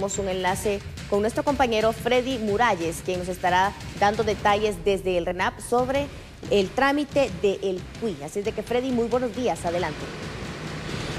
tenemos un enlace con nuestro compañero Freddy Muralles, quien nos estará dando detalles desde el RENAP sobre el trámite del CUI. Así es de que, Freddy, muy buenos días, adelante.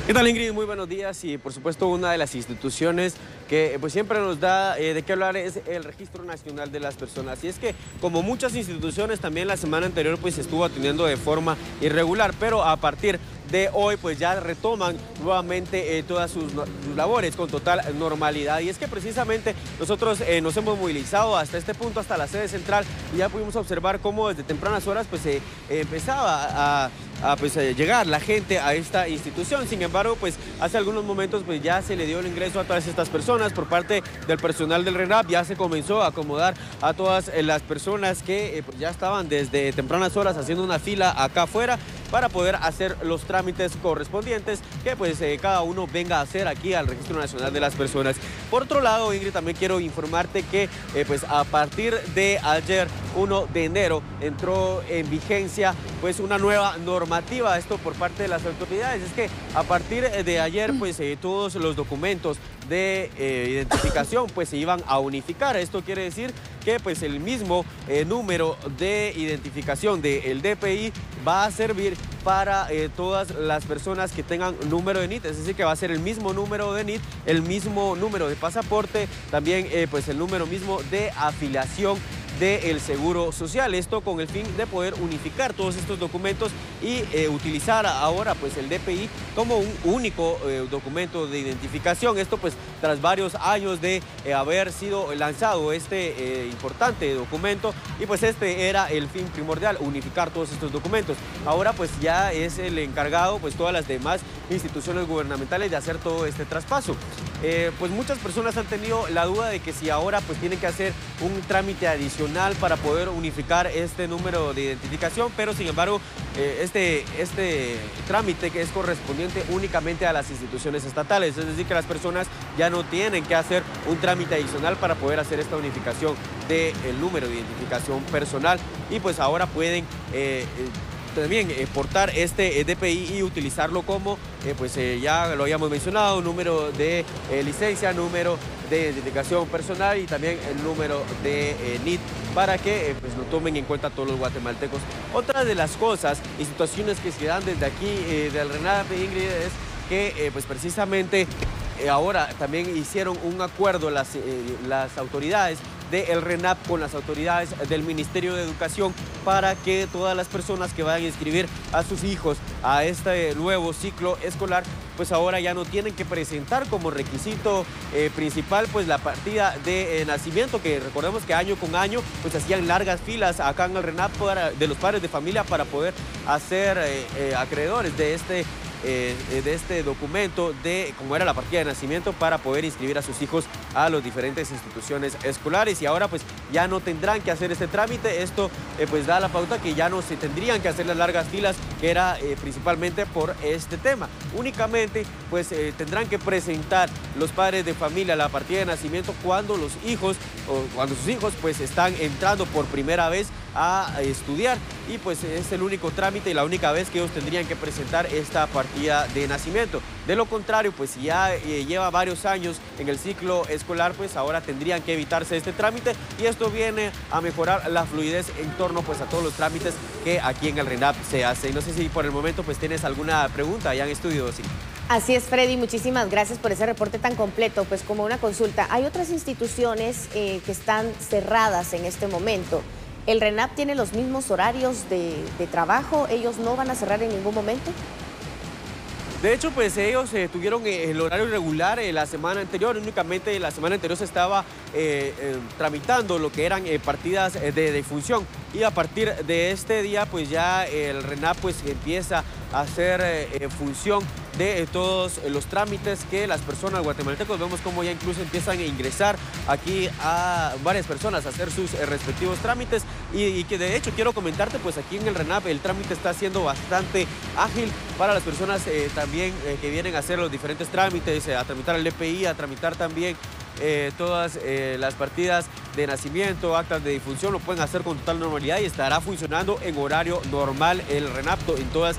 ¿Qué tal, Ingrid? Muy buenos días. Y por supuesto, una de las instituciones que pues siempre nos da de qué hablar es el Registro Nacional de las Personas. Y es que, como muchas instituciones, también la semana anterior pues estuvo atendiendo de forma irregular, pero a partir de hoy pues ya retoman nuevamente todas sus labores con total normalidad. Y es que precisamente nosotros nos hemos movilizado hasta este punto, hasta la sede central, y ya pudimos observar cómo desde tempranas horas pues se empezaba a llegar la gente a esta institución. Sin embargo, pues hace algunos momentos pues ya se le dio el ingreso a todas estas personas por parte del personal del RENAP. Ya se comenzó a acomodar a todas las personas que pues ya estaban desde tempranas horas haciendo una fila acá afuera para poder hacer los trámites correspondientes que pues cada uno venga a hacer aquí al Registro Nacional de las Personas. Por otro lado, Ingrid, también quiero informarte que pues a partir de ayer, 1 de enero, entró en vigencia pues una nueva normativa, esto por parte de las autoridades. Es que a partir de ayer pues todos los documentos de identificación pues se iban a unificar. Esto quiere decir que pues el mismo número de identificación del DPI va a servir para todas las personas que tengan número de NIT, es decir que va a ser el mismo número de NIT, el mismo número de pasaporte, también pues el número mismo de afiliación del Seguro Social. Esto con el fin de poder unificar todos estos documentos y utilizar ahora pues el DPI como un único documento de identificación. Esto pues tras varios años de haber sido lanzado este importante documento, y pues este era el fin primordial, unificar todos estos documentos. Ahora pues ya es el encargado pues todas las demás instituciones gubernamentales de hacer todo este traspaso. Pues muchas personas han tenido la duda de que si ahora pues tienen que hacer un trámite adicional para poder unificar este número de identificación, pero sin embargo este trámite que es correspondiente únicamente a las instituciones estatales, es decir que las personas ya no tienen que hacer un trámite adicional para poder hacer esta unificación del número de identificación personal, y pues ahora pueden también portar este DPI y utilizarlo como, ya lo habíamos mencionado, número de licencia, número de identificación personal y también el número de NIT, para que lo tomen en cuenta todos los guatemaltecos. Otra de las cosas y situaciones que se dan desde aquí del RENAP, Ingrid, es que precisamente ahora también hicieron un acuerdo las autoridades del RENAP con las autoridades del Ministerio de Educación para que todas las personas que vayan a inscribir a sus hijos a este nuevo ciclo escolar, pues ahora ya no tienen que presentar como requisito principal pues la partida de nacimiento, que recordemos que año con año pues hacían largas filas acá en el RENAP de los padres de familia para poder hacer acreedores de este documento de cómo era la partida de nacimiento para poder inscribir a sus hijos a las diferentes instituciones escolares. Y ahora pues ya no tendrán que hacer este trámite. Esto pues da la pauta que ya no se tendrían que hacer las largas filas, que era principalmente por este tema. Únicamente pues tendrán que presentar los padres de familia la partida de nacimiento cuando los hijos o cuando sus hijos pues están entrando por primera vez a estudiar, y pues es el único trámite y la única vez que ellos tendrían que presentar esta partida de nacimiento. De lo contrario, pues si ya lleva varios años en el ciclo escolar, pues ahora tendrían que evitarse este trámite, y esto viene a mejorar la fluidez en torno pues a todos los trámites que aquí en el RENAP se hacen. No sé si por el momento pues tienes alguna pregunta allá en estudio, sí. Así es, Freddy, muchísimas gracias por ese reporte tan completo. Pues como una consulta, hay otras instituciones que están cerradas en este momento. ¿El RENAP tiene los mismos horarios de trabajo? ¿Ellos no van a cerrar en ningún momento? De hecho, pues ellos tuvieron el horario regular la semana anterior. Únicamente la semana anterior se estaba tramitando lo que eran partidas de defunción. Y a partir de este día, pues ya el RENAP pues empieza a hacer función de todos los trámites que las personas guatemaltecos. Vemos como ya incluso empiezan a ingresar aquí a varias personas a hacer sus respectivos trámites, y que de hecho quiero comentarte pues aquí en el RENAP el trámite está siendo bastante ágil para las personas también que vienen a hacer los diferentes trámites, a tramitar el DPI, a tramitar también todas las partidas de nacimiento, actas de difunción, lo pueden hacer con total normalidad y estará funcionando en horario normal el RENAP en todas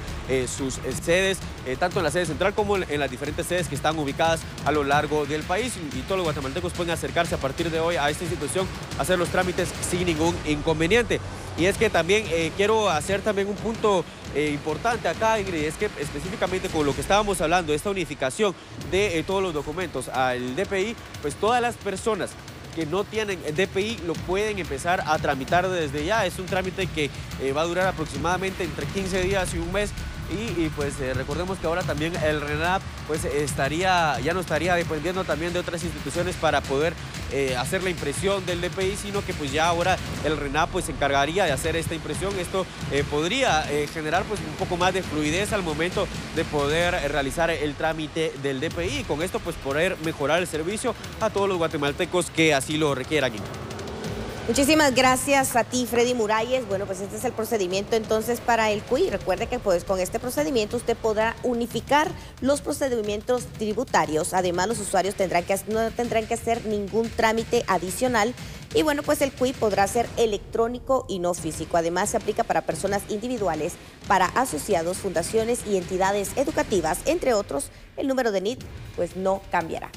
sus sedes, tanto en la sede central como en las diferentes sedes que están ubicadas a lo largo del país. Y todos los guatemaltecos pueden acercarse a partir de hoy a esta institución, hacer los trámites sin ningún inconveniente. Y es que también quiero hacer también un punto importante acá, Ingrid, es que específicamente con lo que estábamos hablando, esta unificación de todos los documentos al DPI, pues todas las personas que no tienen DPI lo pueden empezar a tramitar desde ya. Es un trámite que va a durar aproximadamente entre 15 días y un mes. Y pues recordemos que ahora también el RENAP pues ya no estaría dependiendo también de otras instituciones para poder hacer la impresión del DPI, sino que pues ya ahora el RENAP pues se encargaría de hacer esta impresión. Esto podría generar pues un poco más de fluidez al momento de poder realizar el trámite del DPI y con esto pues poder mejorar el servicio a todos los guatemaltecos que así lo requieran. Muchísimas gracias a ti, Freddy Muralles. Bueno, pues este es el procedimiento entonces para el CUI. Recuerde que pues con este procedimiento usted podrá unificar los procedimientos tributarios. Además, los usuarios no tendrán que hacer ningún trámite adicional. Y bueno, pues el CUI podrá ser electrónico y no físico. Además, se aplica para personas individuales, para asociados, fundaciones y entidades educativas. Entre otros, el número de NIT pues no cambiará.